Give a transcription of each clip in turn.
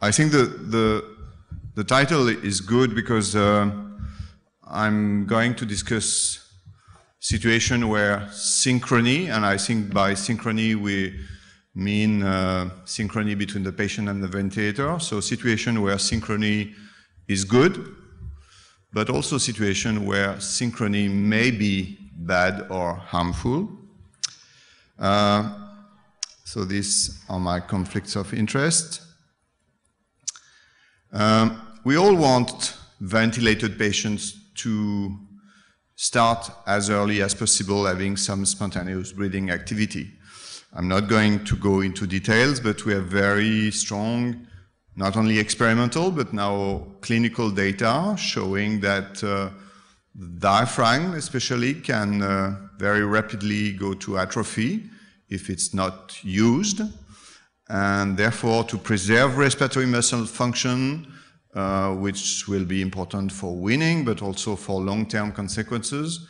I think the title is good because I'm going to discuss situation where synchrony, and I think by synchrony we mean synchrony between the patient and the ventilator, so situation where synchrony is good, but also situation where synchrony may be bad or harmful. So these are my conflicts of interest. We all want ventilated patients to start as early as possible having some spontaneous breathing activity. I'm not going to go into details, but we have very strong, not only experimental, but now clinical data showing that the diaphragm especially can very rapidly go to atrophy if it's not used, and therefore to preserve respiratory muscle function, which will be important for weaning, but also for long-term consequences,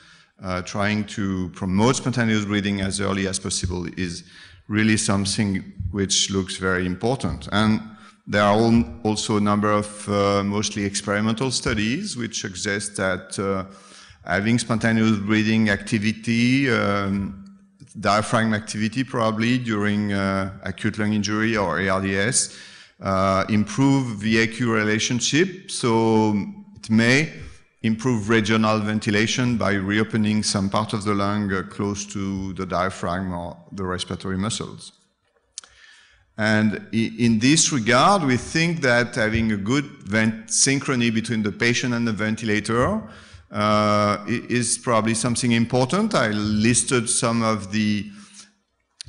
trying to promote spontaneous breathing as early as possible is really something which looks very important. And there are also a number of mostly experimental studies which suggest that having spontaneous breathing activity, diaphragm activity probably during acute lung injury or ARDS, improve VA/Q relationship, so it may improve regional ventilation by reopening some part of the lung close to the diaphragm or the respiratory muscles. And in this regard, we think that having a good synchrony between the patient and the ventilator is probably something important. I listed some of the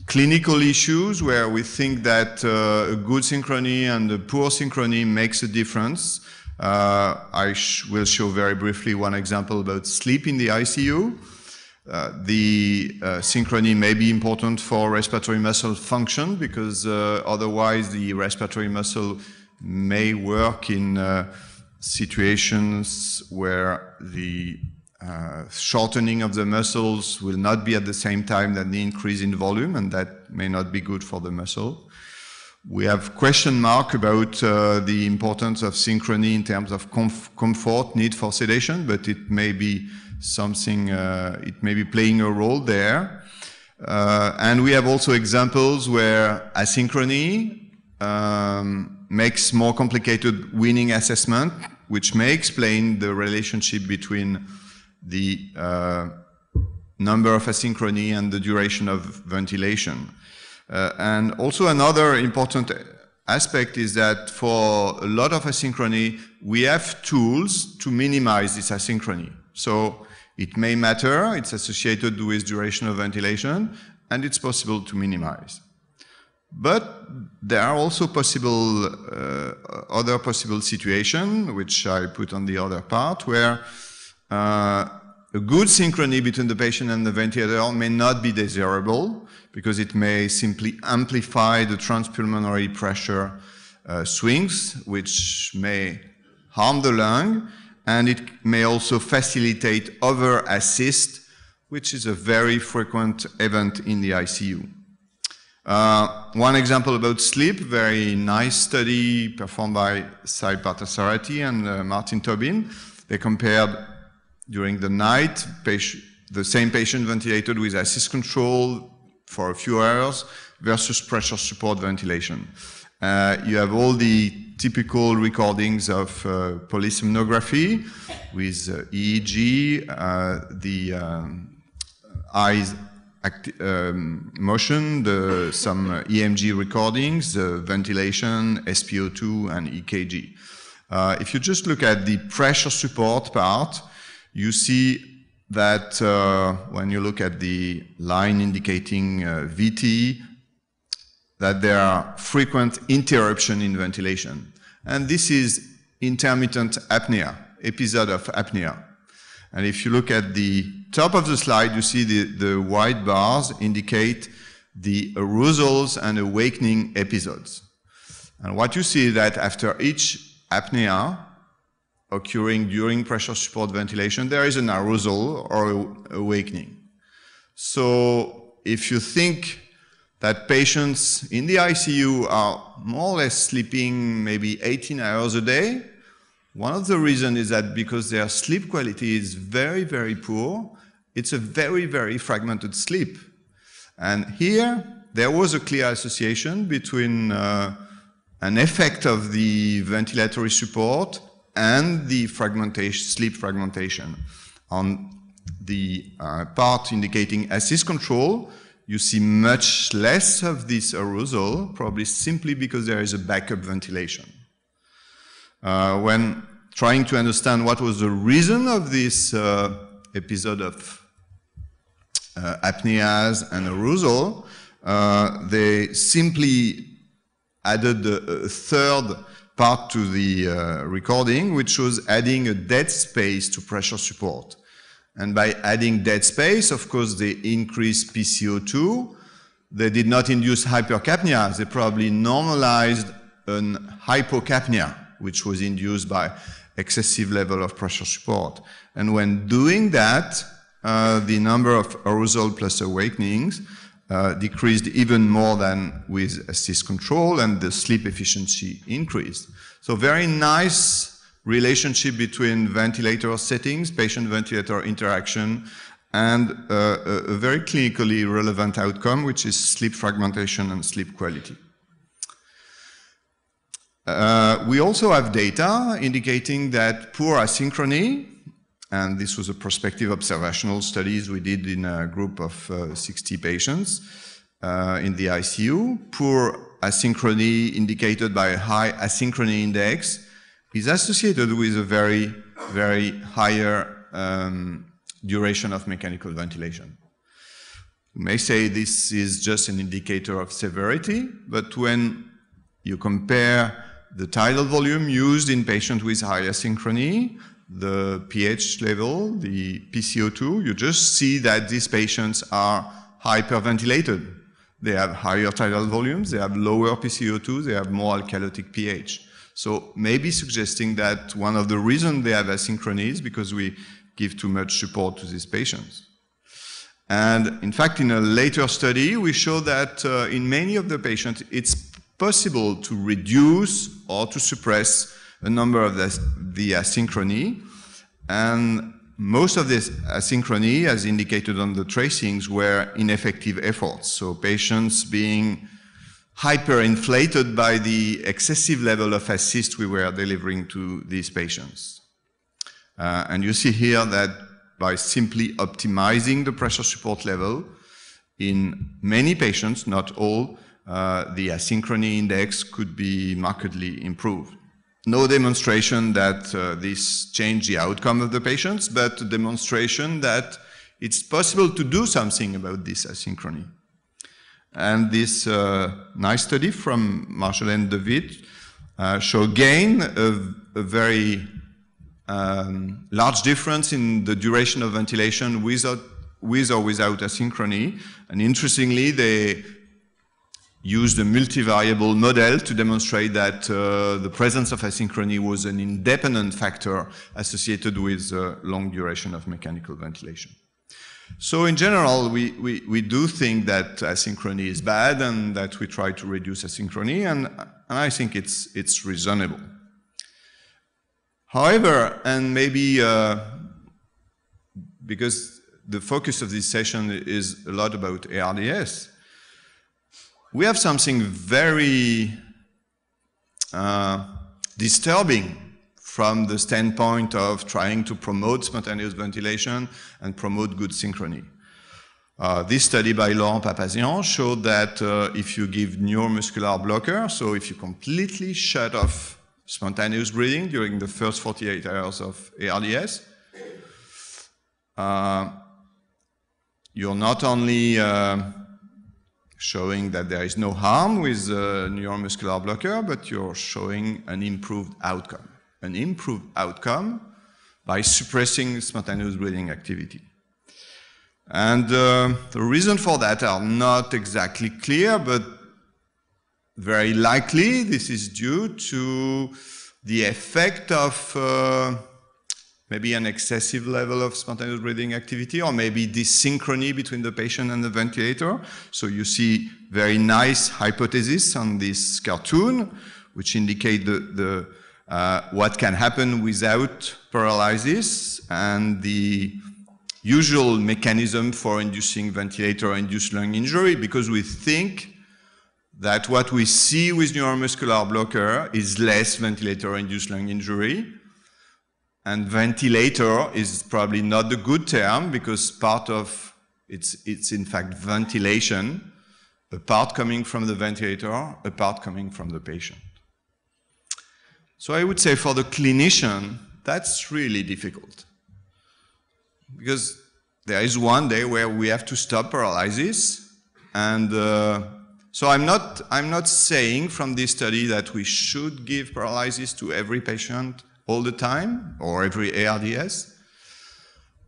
clinical issues where we think that a good synchrony and a poor synchrony makes a difference. I will show very briefly one example about sleep in the ICU. The synchrony may be important for respiratory muscle function because otherwise the respiratory muscle may work in situations where the shortening of the muscles will not be at the same time than the increase in volume, and that may not be good for the muscle. We have question mark about the importance of synchrony in terms of comfort, need for sedation, but it may be something, it may be playing a role there. And we have also examples where asynchrony makes more complicated weaning assessment, which may explain the relationship between the number of asynchrony and the duration of ventilation. And also another important aspect is that for a lot of asynchrony, we have tools to minimize this asynchrony. So it may matter, it's associated with duration of ventilation, and it's possible to minimize. But there are also possible other possible situations, which I put on the other part, where a good synchrony between the patient and the ventilator may not be desirable, because it may simply amplify the transpulmonary pressure swings, which may harm the lung, and it may also facilitate over-assist, which is a very frequent event in the ICU. One example about sleep, very nice study performed by Saipata Sarati and Martin Tobin. They compared during the night, the same patient ventilated with assist control for a few hours versus pressure support ventilation. You have all the typical recordings of polysomnography with EEG, the eyes motion, some EMG recordings, ventilation, SpO2, and EKG. If you just look at the pressure support part, you see that when you look at the line indicating VT, that there are frequent interruption in ventilation. And this is intermittent apnea, episode of apnea. And if you look at the top of the slide, you see the white bars indicate the arousals and awakening episodes. And what you see is that after each apnea, occurring during pressure support ventilation, there is an arousal or awakening. So if you think that patients in the ICU are more or less sleeping maybe 18 hours a day. One of the reasons is that because their sleep quality is very, very poor, it's a very, very fragmented sleep. And here, there was a clear association between an effect of the ventilatory support and the fragmentation, sleep fragmentation. On the part indicating assist control, you see much less of this arousal, probably simply because there is a backup ventilation. When trying to understand what was the reason of this episode of apneas and arousal, they simply added a third part to the recording, which was adding a dead space to pressure support. And by adding dead space, of course, they increased PCO2. They did not induce hypercapnia. They probably normalized an hypocapnia, which was induced by excessive level of pressure support. And when doing that, the number of arousal plus awakenings decreased even more than with assist control, and the sleep efficiency increased. So very nice relationship between ventilator settings, patient-ventilator interaction, and a very clinically relevant outcome, which is sleep fragmentation and sleep quality. We also have data indicating that poor asynchrony, and this was a prospective observational studies we did in a group of 60 patients in the ICU, poor asynchrony indicated by a high asynchrony index is associated with a very, very higher duration of mechanical ventilation. You may say this is just an indicator of severity, but when you compare the tidal volume used in patients with high asynchrony, the pH level, the PCO2, you just see that these patients are hyperventilated. They have higher tidal volumes, they have lower PCO2, they have more alkalotic pH. So maybe suggesting that one of the reasons they have asynchrony is because we give too much support to these patients. And in fact, in a later study, we show that in many of the patients, it's possible to reduce or to suppress a number of the asynchrony. And most of this asynchrony, as indicated on the tracings, were ineffective efforts. So patients being hyperinflated by the excessive level of assist we were delivering to these patients. And you see here that by simply optimizing the pressure support level, in many patients, not all, the asynchrony index could be markedly improved. No demonstration that this changed the outcome of the patients, but a demonstration that it's possible to do something about this asynchrony. And this nice study from Marjolaine David showed again a very large difference in the duration of ventilation with or without asynchrony. And interestingly, they used a multivariable model to demonstrate that the presence of asynchrony was an independent factor associated with long duration of mechanical ventilation. So in general, we do think that asynchrony is bad and that we try to reduce asynchrony, and I think it's reasonable. However, and maybe because the focus of this session is a lot about ARDS, we have something very disturbing from the standpoint of trying to promote spontaneous ventilation and promote good synchrony. This study by Laurent Papazian showed that if you give neuromuscular blocker, so if you completely shut off spontaneous breathing during the first 48 hours of ARDS, you're not only showing that there is no harm with neuromuscular blocker, but you're showing an improved outcome. An improved outcome by suppressing spontaneous breathing activity. And the reason for that are not exactly clear, but very likely this is due to the effect of maybe an excessive level of spontaneous breathing activity, or maybe dysynchrony between the patient and the ventilator. So you see very nice hypothesis on this cartoon, which indicate what can happen without paralysis and the usual mechanism for inducing ventilator-induced lung injury, because we think that what we see with neuromuscular blocker is less ventilator-induced lung injury. And ventilator is probably not the good term, because part of it's in fact ventilation, a part coming from the ventilator, a part coming from the patient. So I would say for the clinician, that's really difficult, because there is one day where we have to stop paralysis, and so I'm not saying from this study that we should give paralysis to every patient all the time, or every ARDS,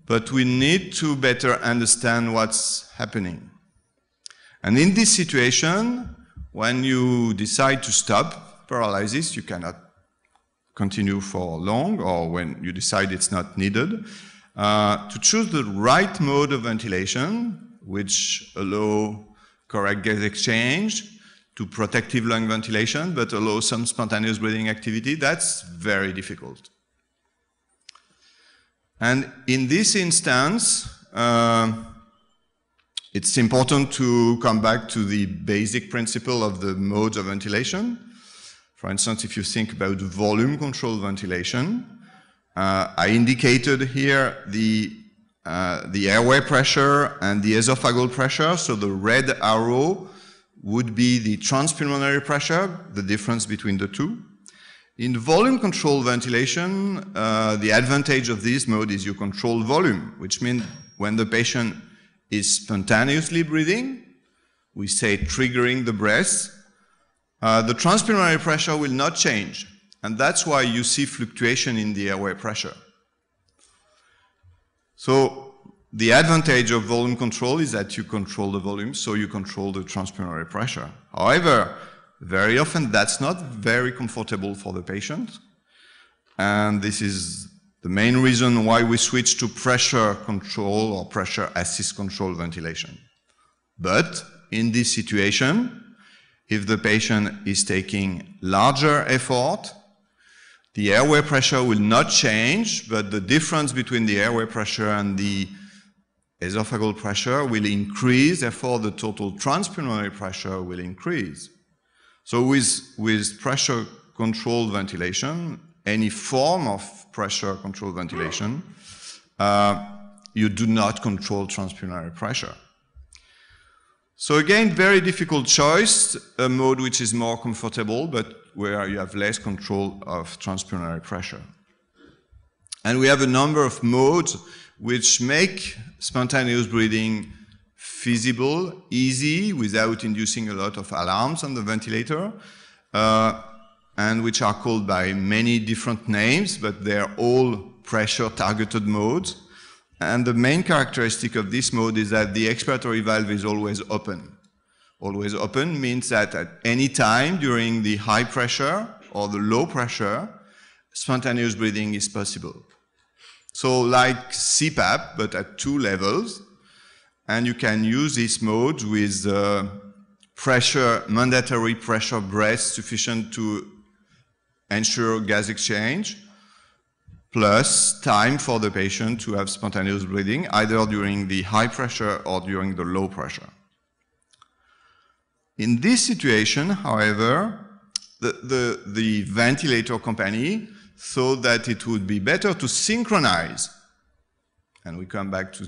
but we need to better understand what's happening. And in this situation, when you decide to stop paralysis, you cannot continue for long, or when you decide it's not needed, to choose the right mode of ventilation, which allow correct gas exchange, to protective lung ventilation, but allow some spontaneous breathing activity, that's very difficult. And in this instance, it's important to come back to the basic principle of the modes of ventilation. For instance, if you think about volume-controlled ventilation, I indicated here the airway pressure and the esophageal pressure, so the red arrow would be the transpulmonary pressure, the difference between the two. In volume-controlled ventilation, the advantage of this mode is you control volume, which means when the patient is spontaneously breathing, we say triggering the breath, the transpulmonary pressure will not change, and that's why you see fluctuation in the airway pressure. So the advantage of volume control is that you control the volume, so you control the transpulmonary pressure. However, very often that's not very comfortable for the patient, and this is the main reason why we switch to pressure control or pressure assist control ventilation. But in this situation, if the patient is taking larger effort, the airway pressure will not change, but the difference between the airway pressure and the esophageal pressure will increase, therefore the total transpulmonary pressure will increase. So with pressure-controlled ventilation, any form of pressure-controlled ventilation, you do not control transpulmonary pressure. So again, very difficult choice, a mode which is more comfortable, but where you have less control of transpulmonary pressure. And we have a number of modes which make spontaneous breathing feasible, easy, without inducing a lot of alarms on the ventilator, and which are called by many different names, but they're all pressure-targeted modes. And the main characteristic of this mode is that the expiratory valve is always open. Always open means that at any time during the high pressure or the low pressure, spontaneous breathing is possible. So like CPAP, but at two levels, and you can use this mode with mandatory pressure breath sufficient to ensure gas exchange, plus time for the patient to have spontaneous breathing, either during the high pressure or during the low pressure. In this situation, however, the ventilator company so that it would be better to synchronize, and we come back to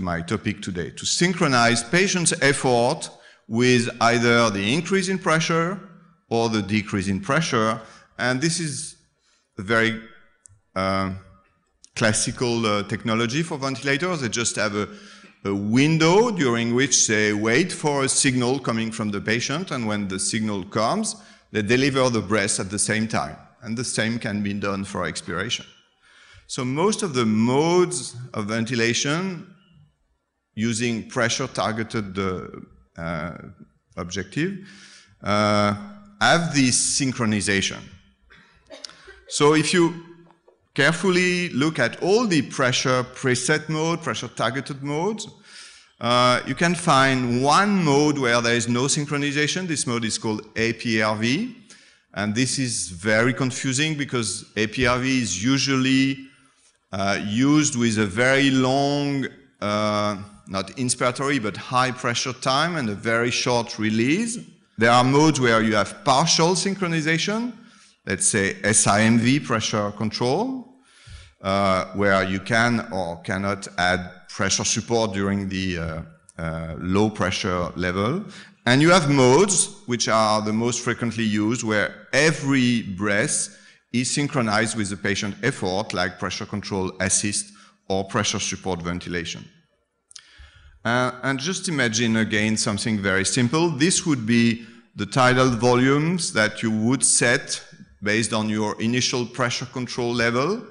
my topic today, to synchronize patient's effort with either the increase in pressure or the decrease in pressure, and this is a very classical technology for ventilators. They just have a window during which they wait for a signal coming from the patient, and when the signal comes, they deliver the breath at the same time. And the same can be done for expiration. So most of the modes of ventilation using pressure-targeted objective have this synchronization. So if you carefully look at all the pressure preset mode, pressure targeted modes, you can find one mode where there is no synchronization. This mode is called APRV. And this is very confusing because APRV is usually used with a very long, not inspiratory, but high pressure time and a very short release. There are modes where you have partial synchronization, let's say SIMV pressure control, where you can or cannot add pressure support during the low pressure level. And you have modes, which are the most frequently used, where every breath is synchronized with the patient effort, like pressure control assist or pressure support ventilation. And just imagine again something very simple. This would be the tidal volumes that you would set based on your initial pressure control level,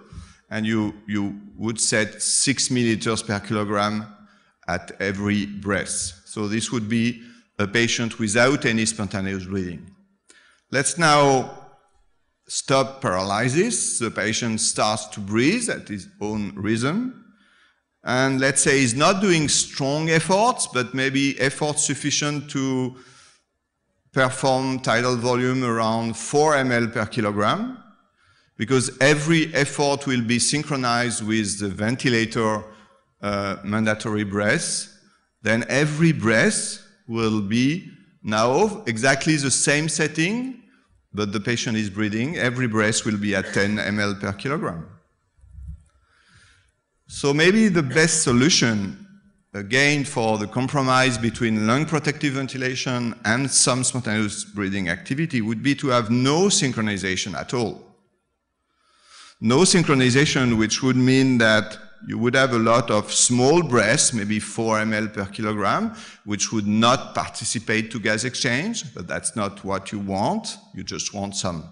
and you would set 6 mL/kg at every breath. So this would be a patient without any spontaneous breathing. Let's now stop paralysis. The patient starts to breathe at his own rhythm. And let's say he's not doing strong efforts, but maybe efforts sufficient to perform tidal volume around 4 mL/kg, because every effort will be synchronized with the ventilator mandatory breath. Then every breath will be now exactly the same setting, but the patient is breathing. Every breath will be at 10 mL/kg. So maybe the best solution, again, for the compromise between lung protective ventilation and some spontaneous breathing activity would be to have no synchronization at all. No synchronization, which would mean that you would have a lot of small breaths, maybe 4 mL/kg, which would not participate to gas exchange, but that's not what you want. You just want some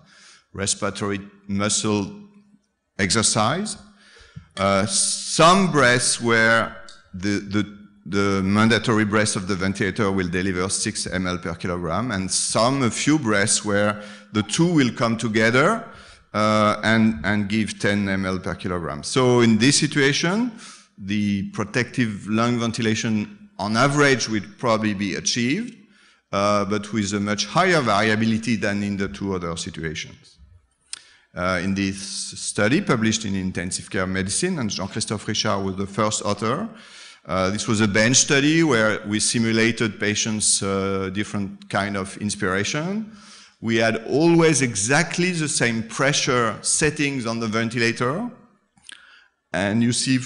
respiratory muscle exercise. Some breaths where the mandatory breath of the ventilator will deliver 6 mL/kg, and a few breaths where the two will come together and give 10 mL/kg. So in this situation, the protective lung ventilation on average would probably be achieved, but with a much higher variability than in the two other situations. In this study published in Intensive Care Medicine, and Jean-Christophe Richard was the first author, this was a bench study where we simulated patients' different kind of inspiration. We had always exactly the same pressure settings on the ventilator. And you see,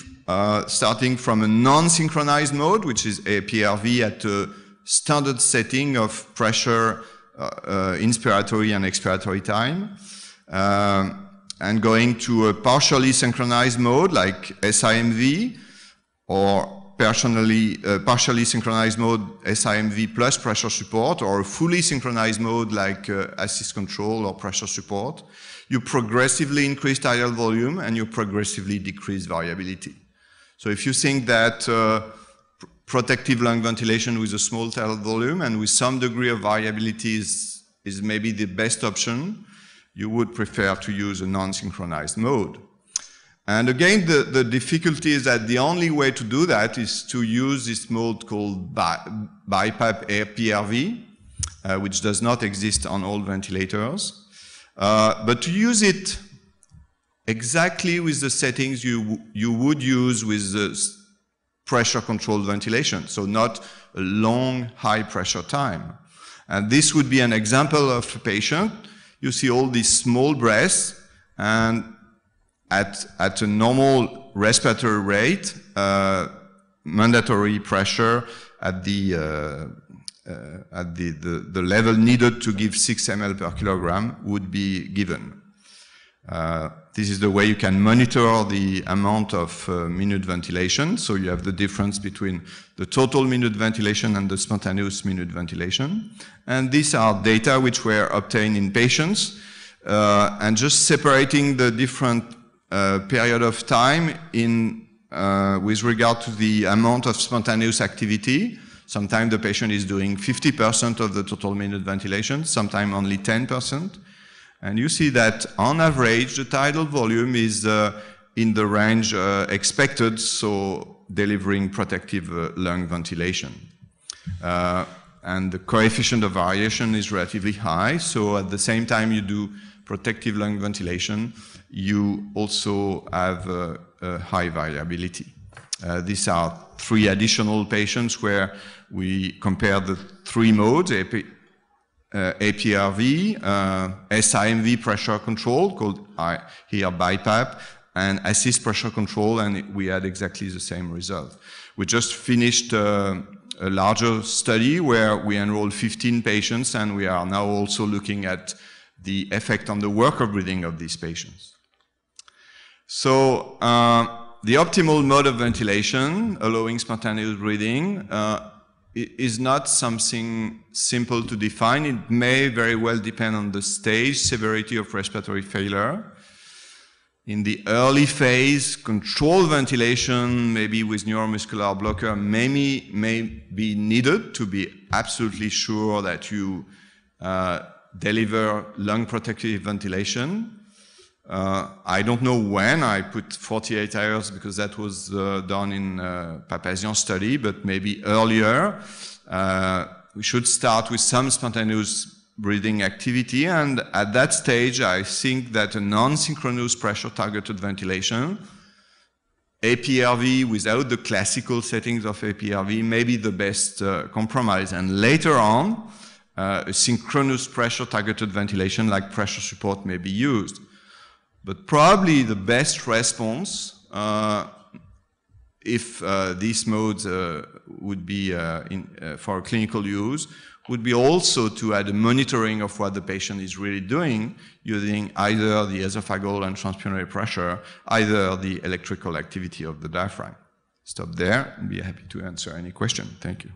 starting from a non-synchronized mode, which is APRV at a standard setting of pressure, inspiratory and expiratory time, and going to a partially synchronized mode like SIMV, or partially synchronized mode SIMV plus pressure support, or a fully synchronized mode like assist control or pressure support. You progressively increase tidal volume and you progressively decrease variability. So if you think that protective lung ventilation with a small tidal volume and with some degree of variability is maybe the best option, you would prefer to use a non-synchronized mode. And again, the difficulty is that the only way to do that is to use this mode called BiPAP APRV, which does not exist on all ventilators. But to use it exactly with the settings you would use with the pressure-controlled ventilation, so not a long, high-pressure time. And this would be an example of a patient. You see all these small breaths, and at a normal respiratory rate, mandatory pressure at the level needed to give 6 mL/kg would be given. This is the way you can monitor the amount of minute ventilation. So you have the difference between the total minute ventilation and the spontaneous minute ventilation. And these are data which were obtained in patients, and just separating the different period of time with regard to the amount of spontaneous activity. Sometimes the patient is doing 50% of the total minute ventilation, sometimes only 10%. And you see that on average, the tidal volume is in the range expected, so delivering protective lung ventilation. And the coefficient of variation is relatively high, so at the same time you do protective lung ventilation, you also have a high variability. These are three additional patients where we compare the three modes, APRV, SIMV pressure control, called here BiPAP, and assist pressure control, and we had exactly the same result. We just finished a larger study where we enrolled 15 patients, and we are now also looking at the effect on the worker breathing of these patients. So the optimal mode of ventilation, allowing spontaneous breathing, is not something simple to define. It may very well depend on the stage, severity of respiratory failure. In the early phase, controlled ventilation, maybe with neuromuscular blocker, may be needed to be absolutely sure that you deliver lung protective ventilation. I don't know when, I put 48 hours because that was done in Papazian's study, but maybe earlier. We should start with some spontaneous breathing activity, and at that stage I think that a non-synchronous pressure targeted ventilation, APRV without the classical settings of APRV, may be the best compromise, and later on a synchronous pressure targeted ventilation like pressure support may be used. But probably the best response, if these modes would be for clinical use, would be also to add a monitoring of what the patient is really doing using either the esophageal and transpulmonary pressure, either the electrical activity of the diaphragm. Stop there and be happy to answer any question. Thank you.